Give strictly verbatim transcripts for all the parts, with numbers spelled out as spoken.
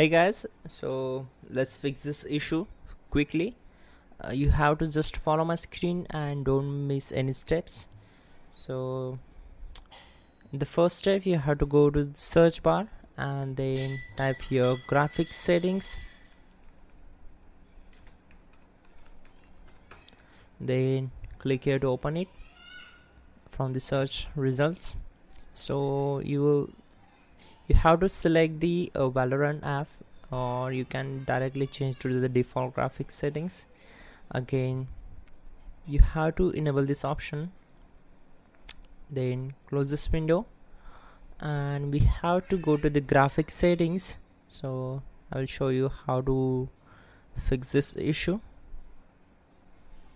Hey guys, so let's fix this issue quickly. Uh, you have to just follow my screen and don't miss any steps. So in the first step, you have to go to the search bar and then type your graphics settings. Then click here to open it from the search results. So you will you have to select the uh, Valorant app, or you can directly change to the default graphics settings. Again, you have to enable this option, then close this window, and we have to go to the graphics settings. So I will show you how to fix this issue.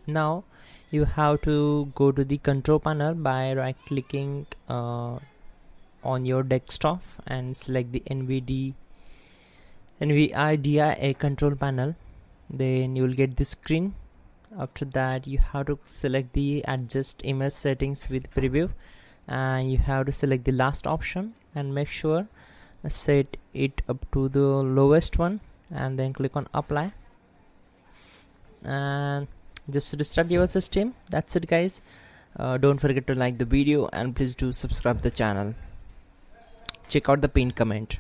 Now you have to go to the control panel by right clicking uh, on your desktop and select the NVIDIA NVIDIA control panel. Then you will get this screen. After that, you have to select the adjust image settings with preview, and you have to select the last option and make sure set it up to the lowest one, and then click on apply and just restart your system. That's it guys. Uh, don't forget to like the video and please do subscribe the channel. Check out the pinned comment.